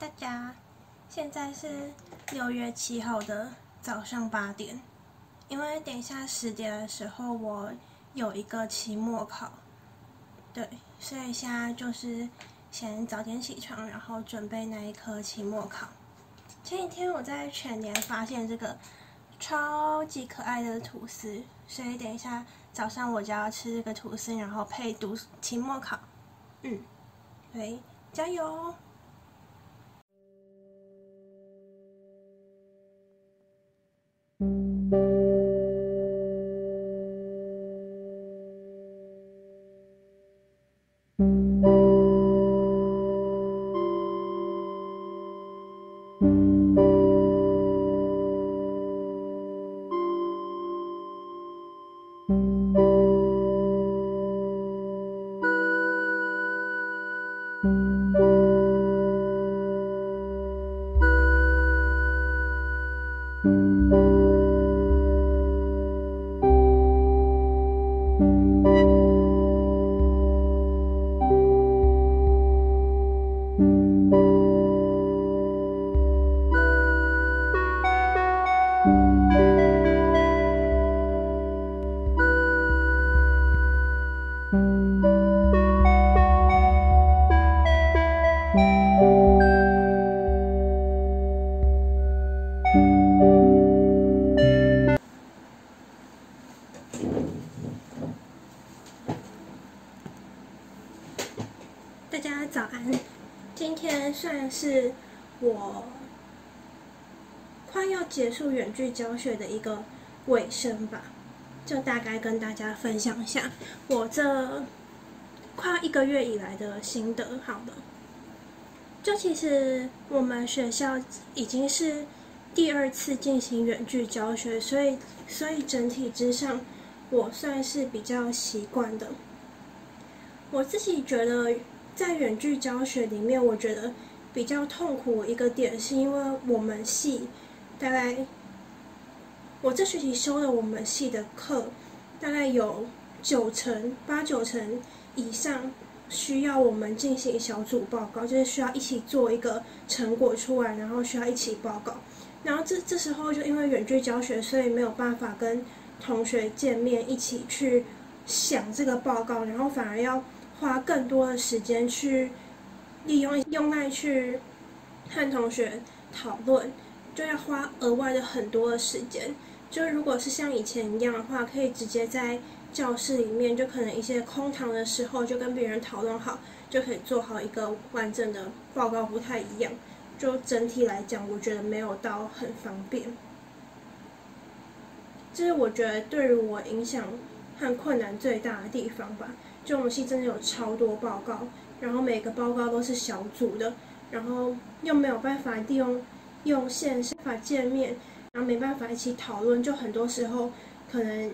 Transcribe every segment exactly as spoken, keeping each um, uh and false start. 大家，现在是六月七号的早上八点，因为等一下十点的时候我有一个期末考，对，所以现在就是先早点起床，然后准备那一科期末考。前几天我在全联发现这个超级可爱的吐司，所以等一下早上我就要吃这个吐司，然后配读期末考。嗯，对，加油！大家早安！今天算是我快要结束远距教学的一个尾声吧，就大概跟大家分享一下我这快一个月以来的心得。好了，就其实我们学校已经是第二次进行远距教学，所以所以整体之上，我算是比较习惯的。我自己觉得，在远距教学里面，我觉得比较痛苦一个点，是因为我们系大概我这学期修的我们系的课，大概有九成八九成以上需要我们进行小组报告，就是需要一起做一个成果出来，然后需要一起报告。然后这这时候就因为远距教学，所以没有办法跟同学见面一起去想这个报告，然后反而要花更多的时间去利用用来去和同学讨论，就要花额外的很多的时间。就如果是像以前一样的话，可以直接在教室里面，就可能一些空堂的时候就跟别人讨论好，就可以做好一个完整的报告，不太一样。就整体来讲，我觉得没有到很方便，这是我觉得对于我影响和困难最大的地方吧。就我们系真的有超多报告，然后每个报告都是小组的，然后又没有办法利用用线上法见面，然后没办法一起讨论，就很多时候可能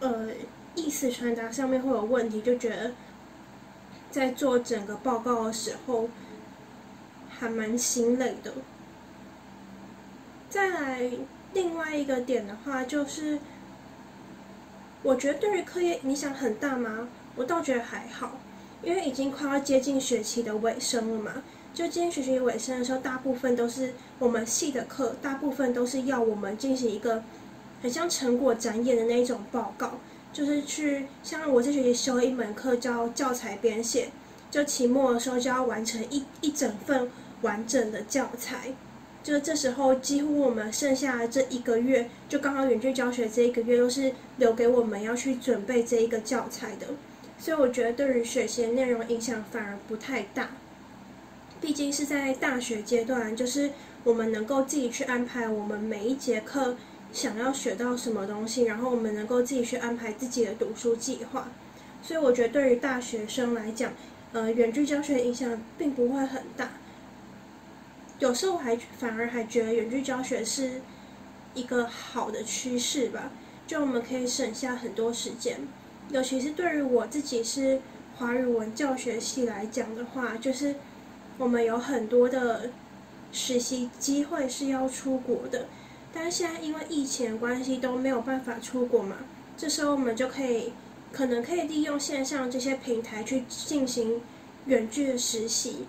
呃意思传达上面会有问题，就觉得在做整个报告的时候还蛮心累的。再来另外一个点的话，就是我觉得对于课业影响很大吗？我倒觉得还好，因为已经快要接近学期的尾声了嘛。就今天学期尾声的时候，大部分都是我们系的课，大部分都是要我们进行一个很像成果展演的那种报告，就是去像我这学期修一门课叫教材编写，就期末的时候就要完成一一整份完整的教材。就这时候，几乎我们剩下的这一个月，就刚好远距教学这一个月都是留给我们要去准备这一个教材的，所以我觉得对于学习的内容影响反而不太大。毕竟是在大学阶段，就是我们能够自己去安排我们每一节课想要学到什么东西，然后我们能够自己去安排自己的读书计划，所以我觉得对于大学生来讲，呃，远距教学影响并不会很大。有时候我还反而还觉得远距教学是一个好的趋势吧，就我们可以省下很多时间，尤其是对于我自己是华语文教学系来讲的话，就是我们有很多的实习机会是要出国的，但是现在因为疫情关系都没有办法出国嘛，这时候我们就可以可能可以利用线上这些平台去进行远距的实习，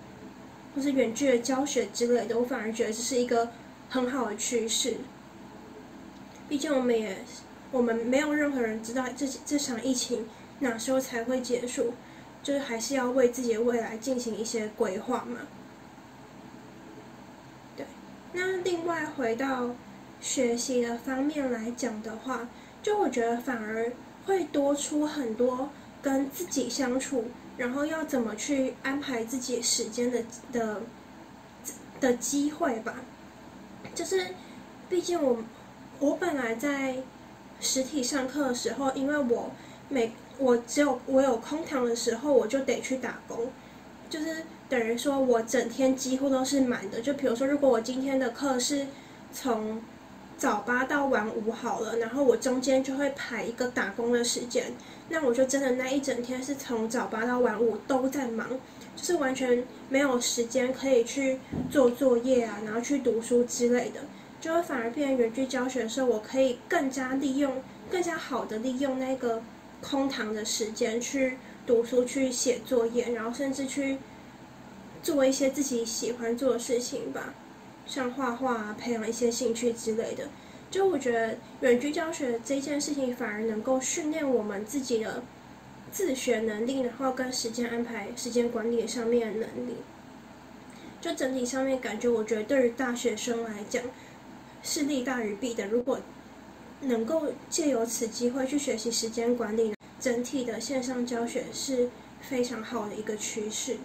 或是远距的教学之类的，我反而觉得这是一个很好的趋势。毕竟我们也我们没有任何人知道这这场疫情哪时候才会结束，就是还是要为自己的未来进行一些规划嘛。对，那另外回到学习的方面来讲的话，就我觉得反而会多出很多跟自己相处，然后要怎么去安排自己时间的的的机会吧。就是毕竟我我本来在实体上课的时候，因为我每我只有我有空堂的时候，我就得去打工，就是等于说我整天几乎都是满的。就比如说，如果我今天的课是从早八到晚五好了，然后我中间就会排一个打工的时间，那我就真的那一整天是从早八到晚五都在忙，就是完全没有时间可以去做作业啊，然后去读书之类的，就会反而变成远距教学的时候，我可以更加利用、更加好的利用那个空堂的时间去读书、去写作业，然后甚至去做一些自己喜欢做的事情吧。像画画啊，培养一些兴趣之类的，就我觉得远距教学这件事情反而能够训练我们自己的自学能力，然后跟时间安排、时间管理上面的能力。就整体上面感觉，我觉得对于大学生来讲是利大于弊的。如果能够借由此机会去学习时间管理，整体的线上教学是非常好的一个趋势。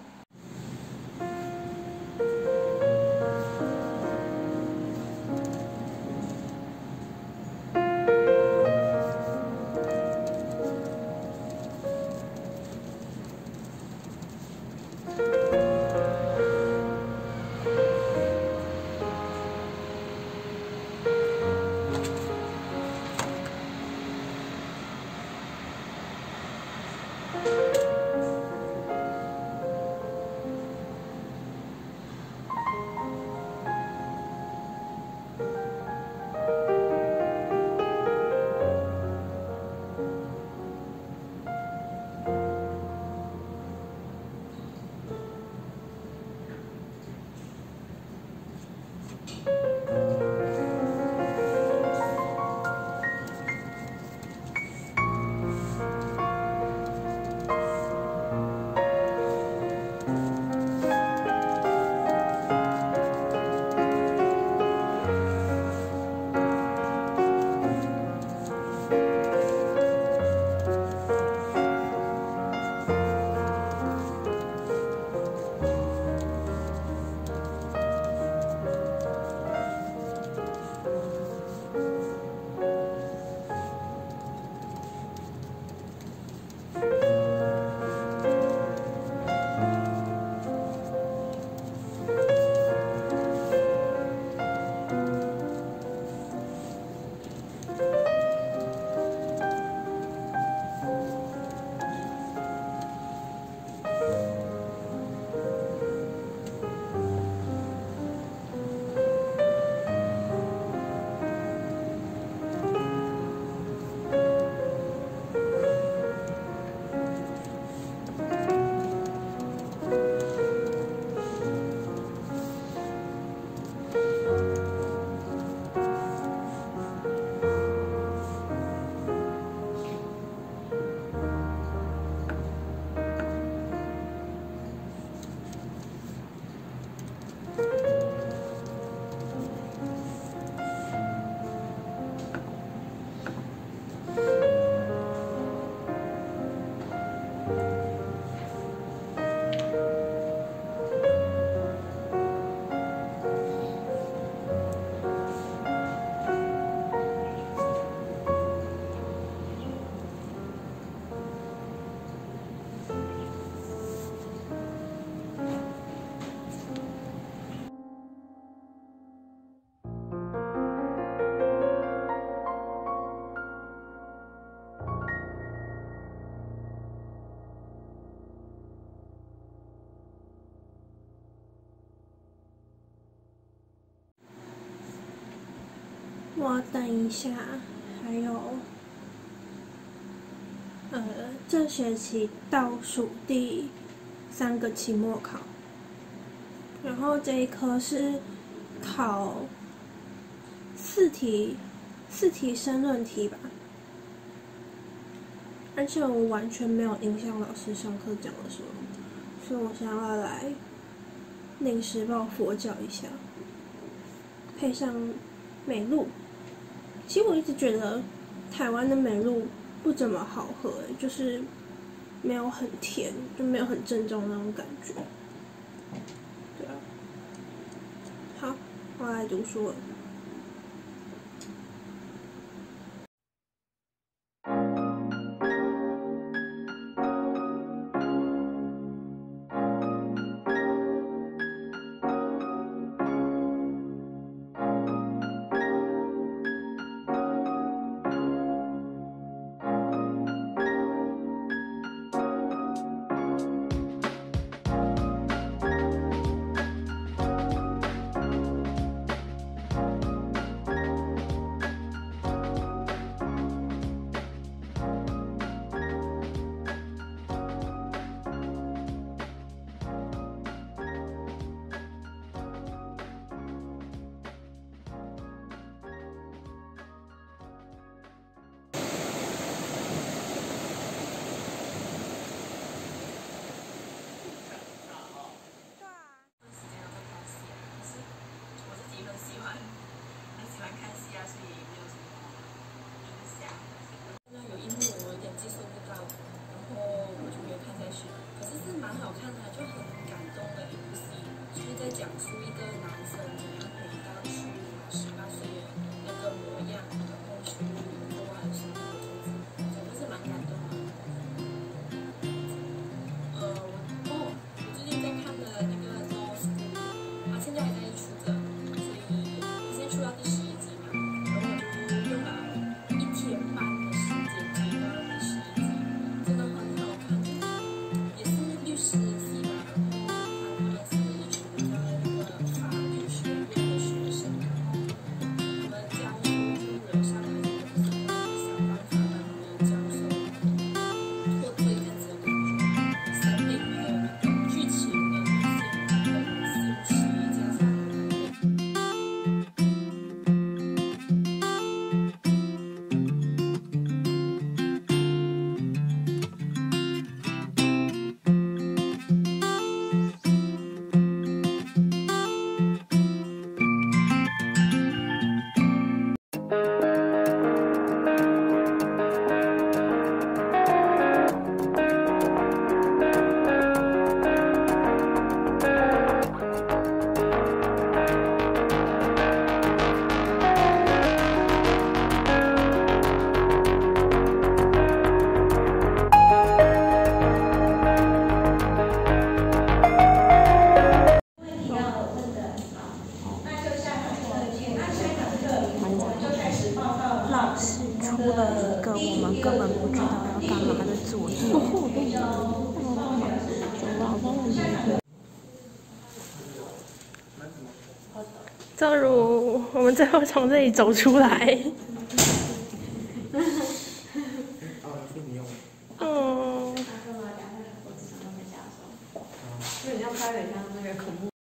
我等一下，还有，呃，这学期倒数第三个期末考，然后这一科是考四题，四题申论题吧。而且我完全没有影响老师上课讲的时候，所以我想要来临时抱佛脚一下，配上美露。其实我一直觉得台湾的美露不怎么好喝、欸，就是没有很甜，就没有很正宗那种感觉。对啊，好，我来读书了。正如我们最后从这里走出来。哦。因为你要拍的像那个恐怖。